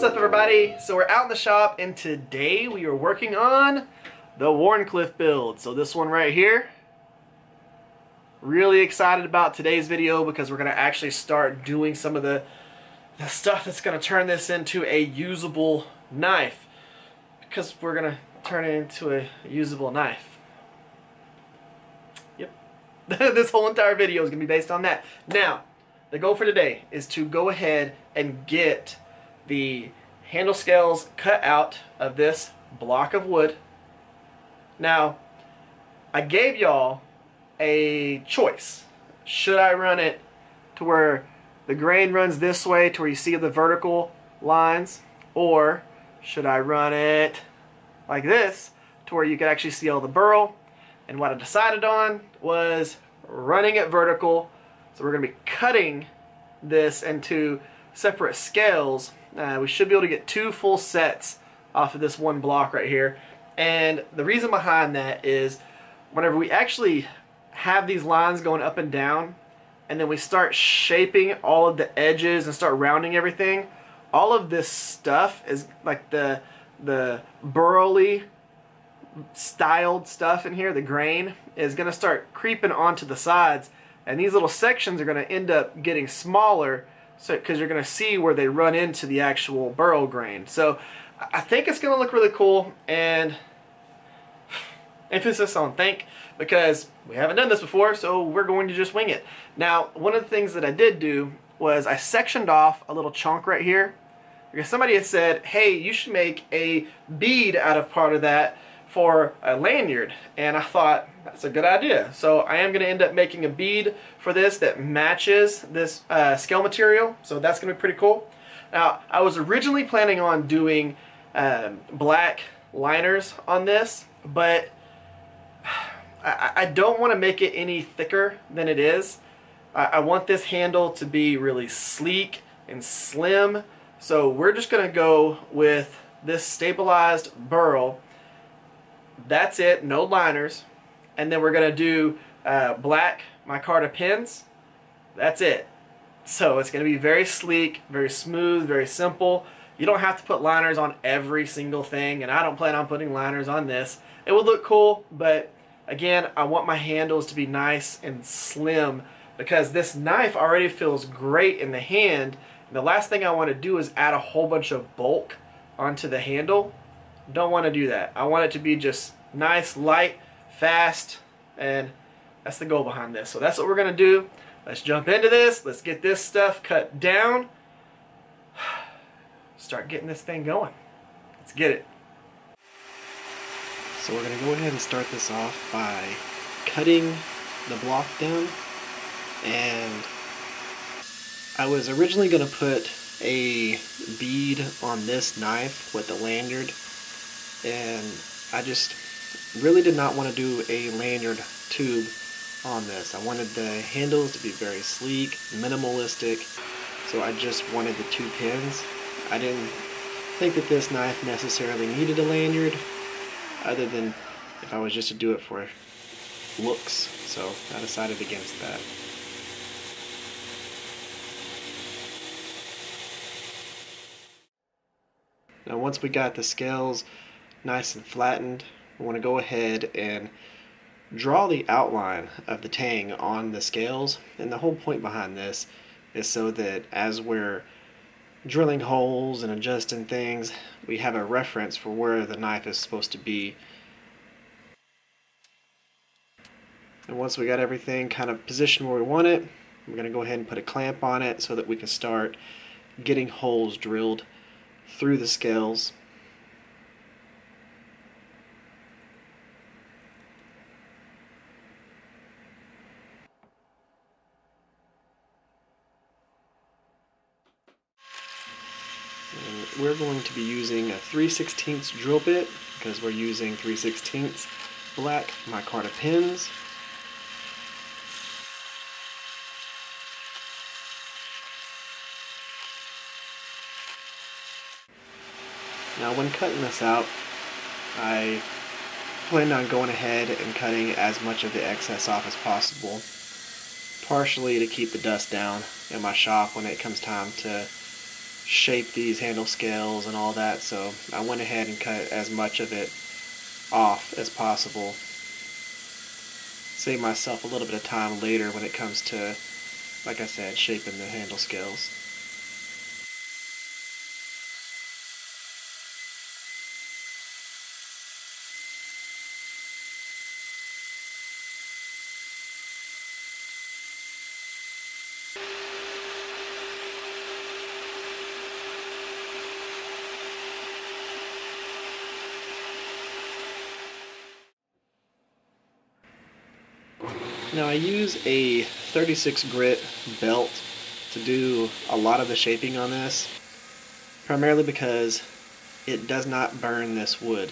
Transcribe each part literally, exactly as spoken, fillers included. What's up, everybody? So we're out in the shop, and today we are working on the Wharncliffe build. So this one right here. Really excited about today's video because we're going to actually start doing some of the, the stuff that's going to turn this into a usable knife. Because we're going to turn it into a usable knife. Yep. This whole entire video is going to be based on that. Now, the goal for today is to go ahead and get the handle scales cut out of this block of wood. Now, I gave y'all a choice. Should I run it to where the grain runs this way to where you see the vertical lines, or should I run it like this to where you can actually see all the burl? And what I decided on was running it vertical. So we're going to be cutting this into separate scales. Uh, we should be able to get two full sets off of this one block right here. And the reason behind that is whenever we actually have these lines going up and down, and then we start shaping all of the edges and start rounding everything, all of this stuff is like the the burly styled stuff in here, the grain, is going to start creeping onto the sides, and these little sections are going to end up getting smaller. So, because you're going to see where they run into the actual burl grain. So I think it's going to look really cool, and emphasis on think, because we haven't done this before, so we're going to just wing it. Now, one of the things that I did do was I sectioned off a little chunk right here, because somebody had said, hey, you should make a bead out of part of that for a lanyard, and I thought that's a good idea. So I am going to end up making a bead for this that matches this uh, scale material, so that's going to be pretty cool. Now, I was originally planning on doing um, black liners on this, but I, I don't want to make it any thicker than it is. I, I want this handle to be really sleek and slim, so we're just going to go with this stabilized burl. That's it, no liners, and then we're gonna do uh, black micarta pins. That's it. So it's gonna be very sleek, very smooth, very simple. You don't have to put liners on every single thing, and I don't plan on putting liners on this. It would look cool, but again, I want my handles to be nice and slim, because this knife already feels great in the hand, and the last thing I want to do is add a whole bunch of bulk onto the handle. Don't want to do that. I want it to be just nice, light, fast, and that's the goal behind this. So that's what we're going to do. Let's jump into this. Let's get this stuff cut down. Start getting this thing going. Let's get it. So we're going to go ahead and start this off by cutting the block down. And I was originally going to put a bead on this knife with the lanyard, and I just really did not want to do a lanyard tube on this. I wanted the handles to be very sleek, minimalistic, so I just wanted the two pins. I didn't think that this knife necessarily needed a lanyard, other than if I was just to do it for looks, so I decided against that. Now, once we got the scales nice and flattened, we want to go ahead and draw the outline of the tang on the scales. And the whole point behind this is so that as we're drilling holes and adjusting things, we have a reference for where the knife is supposed to be. And once we got everything kind of positioned where we want it, we're going to go ahead and put a clamp on it so that we can start getting holes drilled through the scales. And we're going to be using a three sixteenths drill bit because we're using three sixteenths black micarta pins. Now, when cutting this out, I planned on going ahead and cutting as much of the excess off as possible, partially to keep the dust down in my shop when it comes time to shape these handle scales and all that, so I went ahead and cut as much of it off as possible. Save myself a little bit of time later when it comes to, like I said, shaping the handle scales. Now I use a thirty-six grit belt to do a lot of the shaping on this, primarily because it does not burn this wood.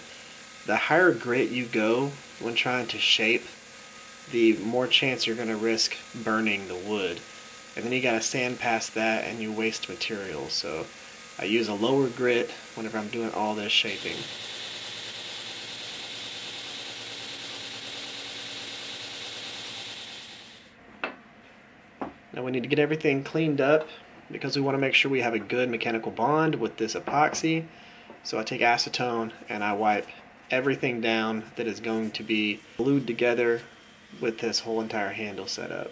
The higher grit you go when trying to shape, the more chance you're going to risk burning the wood. And then you got to sand past that and you waste material. So I use a lower grit whenever I'm doing all this shaping. Now we need to get everything cleaned up because we want to make sure we have a good mechanical bond with this epoxy. So I take acetone and I wipe everything down that is going to be glued together with this whole entire handle setup.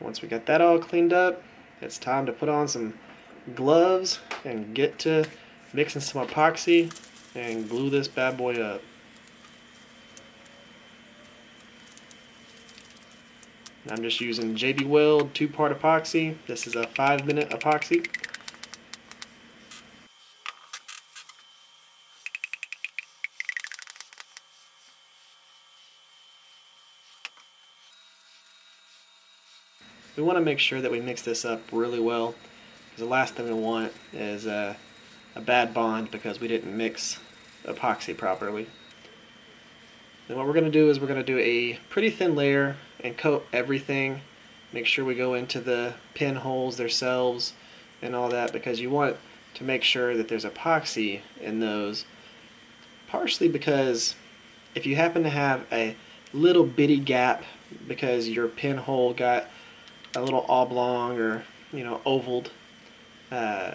Once we got that all cleaned up, it's time to put on some gloves and get to mixing some epoxy and glue this bad boy up. And I'm just using J B Weld two-part epoxy. This is a five-minute epoxy. We want to make sure that we mix this up really well, because the last thing we want is a, a bad bond because we didn't mix epoxy properly. Then what we're going to do is we're going to do a pretty thin layer and coat everything. Make sure we go into the pinholes themselves and all that, because you want to make sure that there's epoxy in those. Partially because if you happen to have a little bitty gap because your pinhole got a little oblong or, you know, ovaled, uh,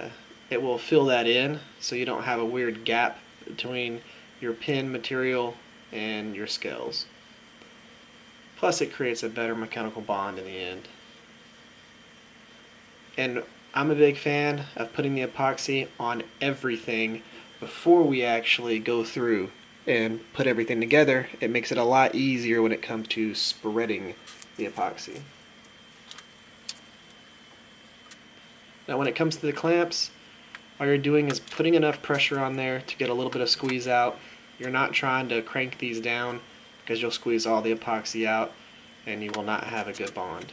it will fill that in so you don't have a weird gap between your pin material and your scales. Plus it creates a better mechanical bond in the end. And I'm a big fan of putting the epoxy on everything before we actually go through and put everything together. It makes it a lot easier when it comes to spreading the epoxy. Now when it comes to the clamps, all you're doing is putting enough pressure on there to get a little bit of squeeze out. You're not trying to crank these down because you'll squeeze all the epoxy out and you will not have a good bond.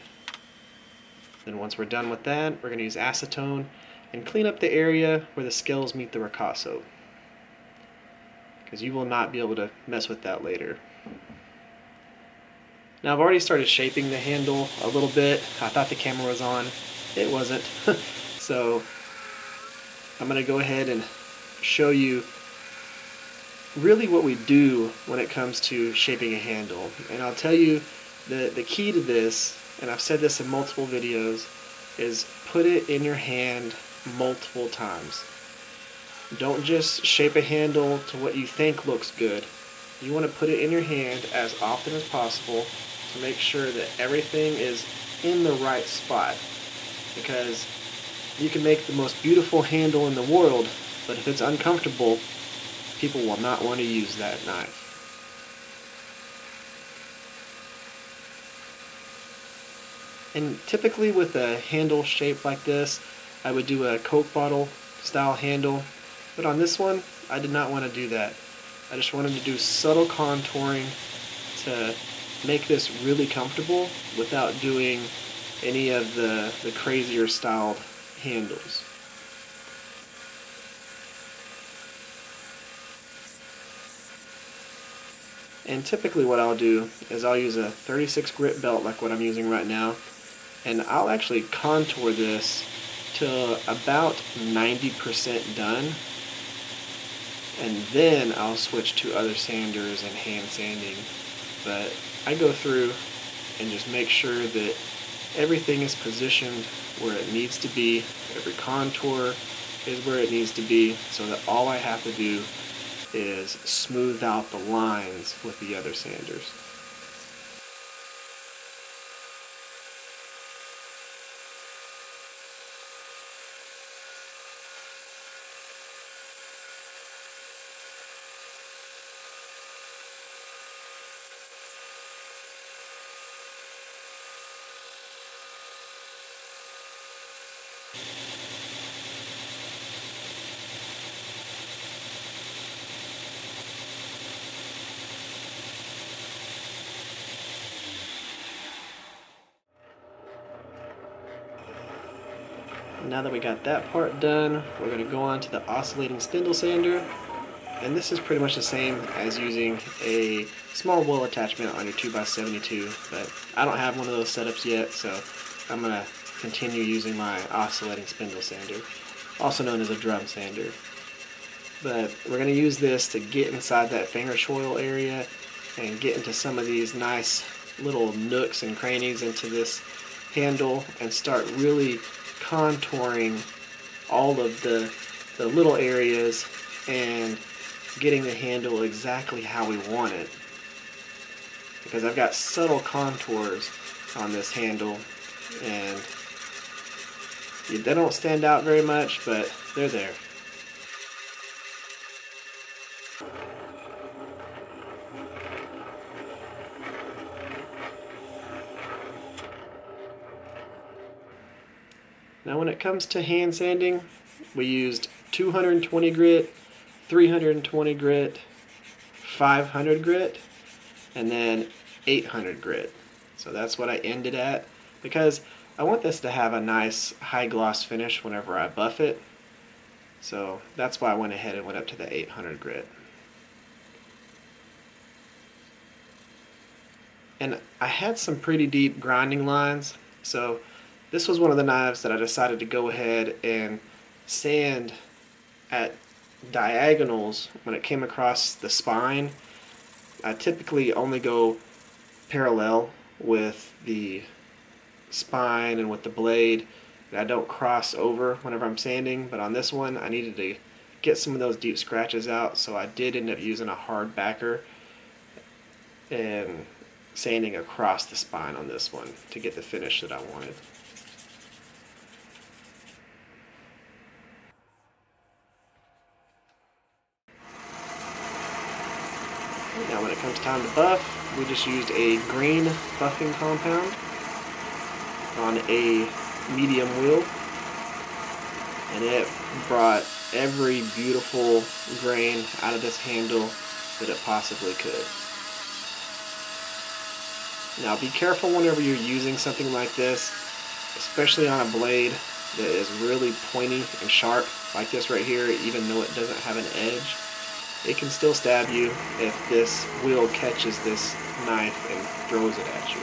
Then once we're done with that, we're going to use acetone and clean up the area where the scales meet the ricasso, because you will not be able to mess with that later. Now I've already started shaping the handle a little bit. I thought the camera was on. It wasn't. So I'm going to go ahead and show you really what we do when it comes to shaping a handle. And I'll tell you the, the key to this, and I've said this in multiple videos, is put it in your hand multiple times. Don't just shape a handle to what you think looks good. You want to put it in your hand as often as possible to make sure that everything is in the right spot. Because you can make the most beautiful handle in the world, but if it's uncomfortable, people will not want to use that knife. And typically with a handle shaped like this, I would do a Coke bottle style handle, but on this one, I did not want to do that. I just wanted to do subtle contouring to make this really comfortable without doing any of the, the crazier styled handles. And typically what I'll do is I'll use a thirty-six grit belt like what I'm using right now, and I'll actually contour this to about ninety percent done, and then I'll switch to other sanders and hand sanding. But I go through and just make sure that everything is positioned where it needs to be, every contour is where it needs to be, so that all I have to do is smooth out the lines with the other sanders. Now that we got that part done, we're going to go on to the oscillating spindle sander, and this is pretty much the same as using a small wheel attachment on your two by seventy-two, but I don't have one of those setups yet, so I'm going to continue using my oscillating spindle sander, also known as a drum sander. But we're going to use this to get inside that finger choil area and get into some of these nice little nooks and crannies into this handle and start really contouring all of the, the little areas and getting the handle exactly how we want it, because I've got subtle contours on this handle and they don't stand out very much, but they're there. Now when it comes to hand sanding, we used two hundred twenty grit, three hundred twenty grit, five hundred grit, and then eight hundred grit. So that's what I ended at, because I want this to have a nice high gloss finish whenever I buff it. So that's why I went ahead and went up to the eight hundred grit. And I had some pretty deep grinding lines, so this was one of the knives that I decided to go ahead and sand at diagonals when it came across the spine. I typically only go parallel with the spine and with the blade. I don't cross over whenever I'm sanding, but on this one I needed to get some of those deep scratches out, so I did end up using a hard backer and sanding across the spine on this one to get the finish that I wanted. Now when it comes time to buff, we just used a green buffing compound on a medium wheel, and it brought every beautiful grain out of this handle that it possibly could. Now be careful whenever you're using something like this, especially on a blade that is really pointy and sharp like this right here. Even though it doesn't have an edge, it can still stab you if this wheel catches this knife and throws it at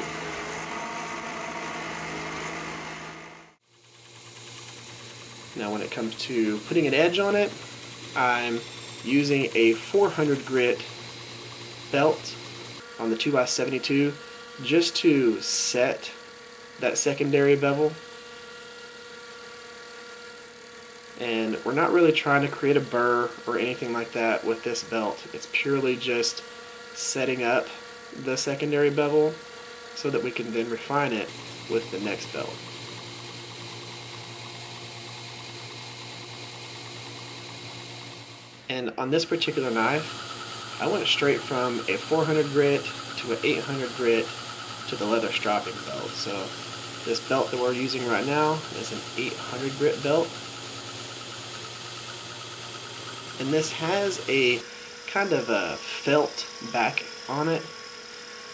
you. Now when it comes to putting an edge on it, I'm using a four hundred grit belt on the two by seventy-two just to set that secondary bevel. And we're not really trying to create a burr or anything like that with this belt. It's purely just setting up the secondary bevel so that we can then refine it with the next belt. And on this particular knife, I went straight from a four hundred grit to an eight hundred grit to the leather stropping belt. So this belt that we're using right now is an eight hundred grit belt. And this has a kind of a felt back on it,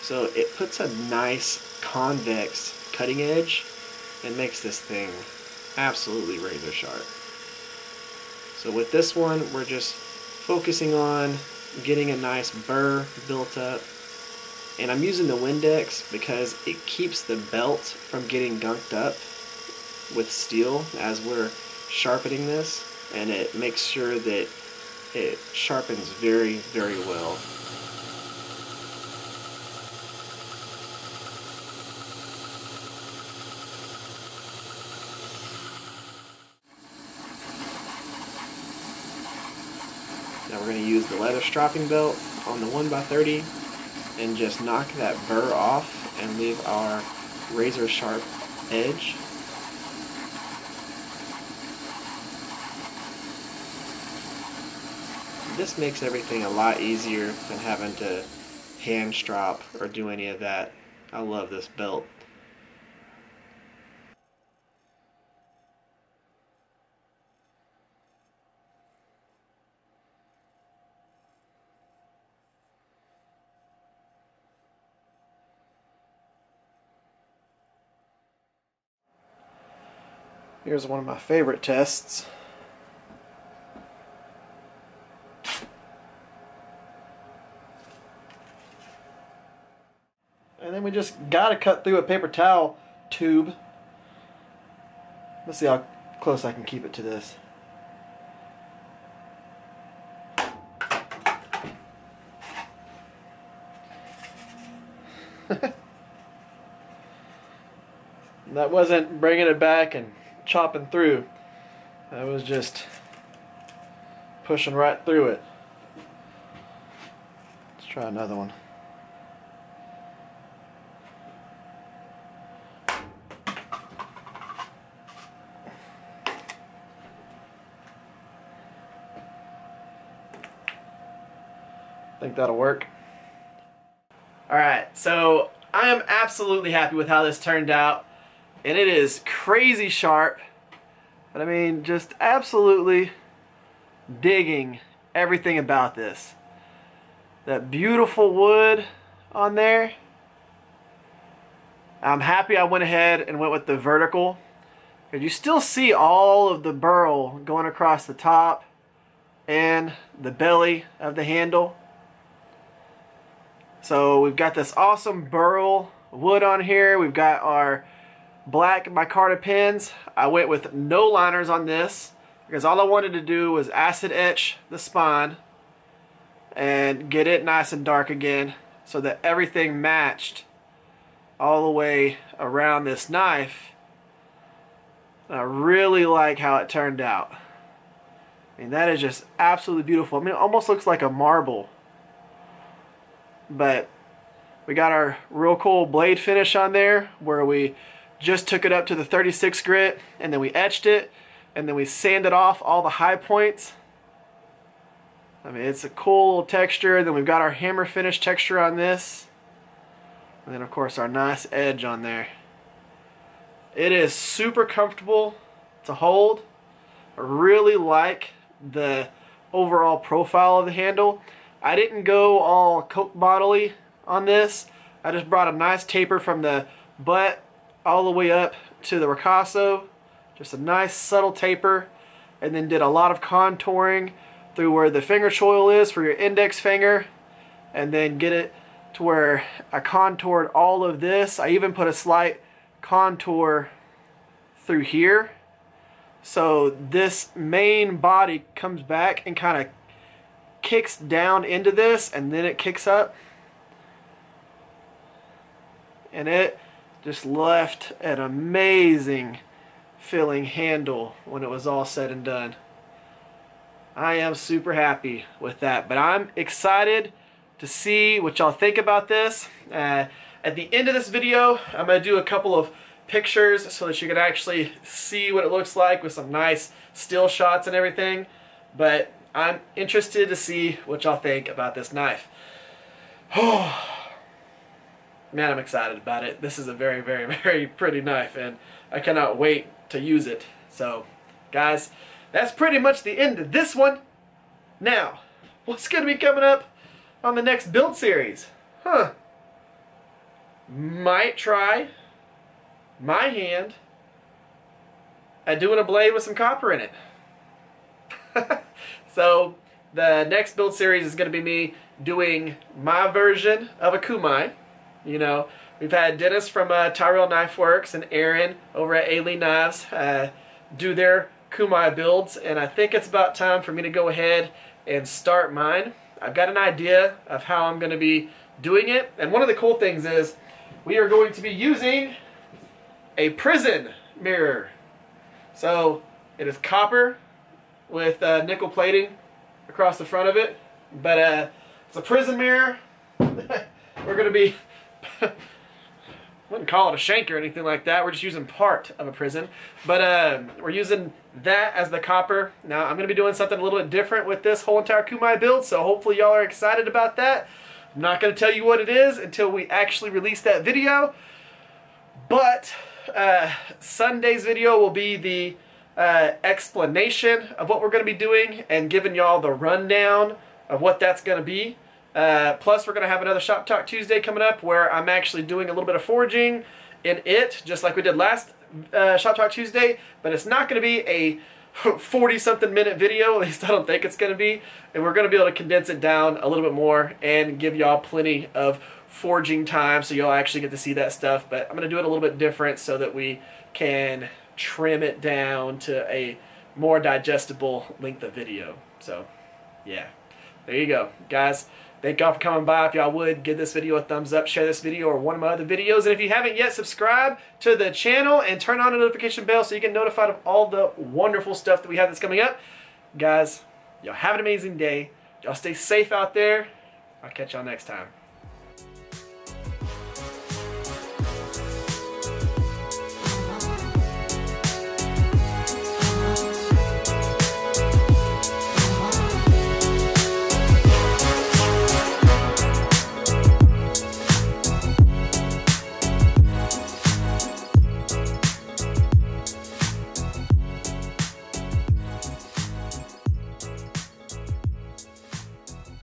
so it puts a nice convex cutting edge and makes this thing absolutely razor sharp. So with this one, we're just focusing on getting a nice burr built up, and I'm using the Windex because it keeps the belt from getting gunked up with steel as we're sharpening this, and it makes sure that it sharpens very, very well. Now we're going to use the leather stropping belt on the one by thirty and just knock that burr off and leave our razor sharp edge. This makes everything a lot easier than having to hand strop or do any of that. I love this belt. Here's one of my favorite tests. And then we just gotta cut through a paper towel tube. Let's see how close I can keep it to this. That wasn't bringing it back and chopping through. I was just pushing right through it. Let's try another one. I think that'll work. Alright, so I am absolutely happy with how this turned out. And it is crazy sharp, but I mean, just absolutely digging everything about this. That beautiful wood on there. I'm happy I went ahead and went with the vertical. And you still see all of the burl going across the top and the belly of the handle. So we've got this awesome burl wood on here. We've got our black micarta pins. I went with no liners on this because all I wanted to do was acid etch the spine and get it nice and dark again so that everything matched all the way around this knife. And I really like how it turned out. I mean, that is just absolutely beautiful. I mean, it almost looks like a marble. But we got our real cool blade finish on there where we just took it up to the thirty-six grit and then we etched it and then we sanded off all the high points. I mean, it's a cool texture. Then we've got our hammer finish texture on this, and then of course our nice edge on there. It is super comfortable to hold. I really like the overall profile of the handle. I didn't go all Coke bottle-y on this. I just brought a nice taper from the butt all the way up to the ricasso, just a nice subtle taper, and then did a lot of contouring through where the finger choil is for your index finger, and then get it to where I contoured all of this. I even put a slight contour through here, so this main body comes back and kind of kicks down into this, and then it kicks up, and it just left an amazing feeling handle when it was all said and done. I am super happy with that, but I'm excited to see what y'all think about this. Uh, at the end of this video, I'm going to do a couple of pictures so that you can actually see what it looks like with some nice still shots and everything, but I'm interested to see what y'all think about this knife. Oh, man, I'm excited about it. This is a very, very, very pretty knife, and I cannot wait to use it. So, guys, that's pretty much the end of this one. Now, what's going to be coming up on the next build series? Huh. Might try my hand at doing a blade with some copper in it. So, the next build series is going to be me doing my version of a kumai. You know, We've had Dennis from uh, Tyrell Knife Works and Aaron over at Ailey Knives uh, do their kumai builds, and I think it's about time for me to go ahead and start mine. I've got an idea of how I'm going to be doing it, and one of the cool things is we are going to be using a prison mirror. So it is copper with uh, nickel plating across the front of it, but uh, it's a prison mirror. We're going to be, wouldn't call it a shank or anything like that, we're just using part of a prison, but uh, we're using that as the copper. Now I'm going to be doing something a little bit different with this whole entire kumai build, so hopefully y'all are excited about that. I'm not going to tell you what it is until we actually release that video, but uh, Sunday's video will be the uh, explanation of what we're going to be doing and giving y'all the rundown of what that's going to be. Uh, plus we're going to have another Shop Talk Tuesday coming up where I'm actually doing a little bit of foraging in it, just like we did last uh, Shop Talk Tuesday, but it's not going to be a forty something minute video, at least I don't think it's going to be, and we're going to be able to condense it down a little bit more and give y'all plenty of foraging time so y'all actually get to see that stuff. But I'm going to do it a little bit different so that we can trim it down to a more digestible length of video. So yeah, there you go, guys. Thank y'all for coming by. If y'all would, give this video a thumbs up, share this video or one of my other videos. And if you haven't yet, subscribe to the channel and turn on the notification bell so you get notified of all the wonderful stuff that we have that's coming up. Guys, y'all have an amazing day. Y'all stay safe out there. I'll catch y'all next time.